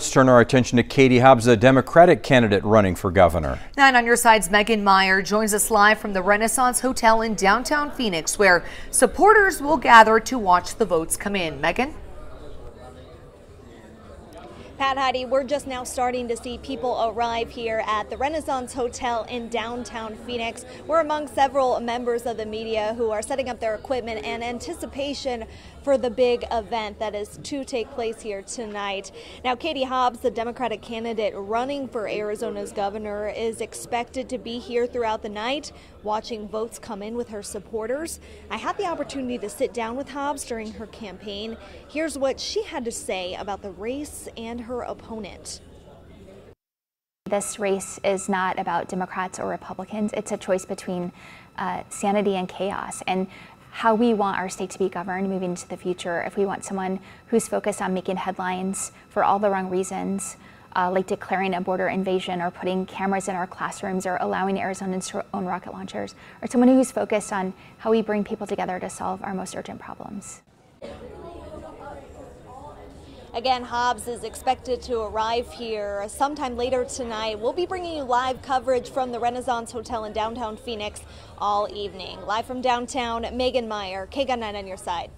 Let's turn our attention to Katie Hobbs, the Democratic candidate running for governor. 9 on your side's Megan Meyer joins us live from the Renaissance Hotel in downtown Phoenix, where supporters will gather to watch the votes come in. Megan? Pat, Heidi, we're just now starting to see people arrive here at the Renaissance Hotel in downtown Phoenix. We're among several members of the media who are setting up their equipment in anticipation for the big event that is to take place here tonight. Now, Katie Hobbs, the Democratic candidate running for Arizona's governor, is expected to be here throughout the night, watching votes come in with her supporters. I had the opportunity to sit down with Hobbs during her campaign. Here's what she had to say about the race and her opponent. This race is not about Democrats or Republicans. It's a choice between sanity and chaos, and how we want our state to be governed moving into the future. If we want someone who's focused on making headlines for all the wrong reasons, like declaring a border invasion or putting cameras in our classrooms or allowing Arizonans to own rocket launchers, or someone who's focused on how we bring people together to solve our most urgent problems. Again, Hobbs is expected to arrive here sometime later tonight. We'll be bringing you live coverage from the Renaissance Hotel in downtown Phoenix all evening. Live from downtown, Megan Meyer, KGUN9 on your side.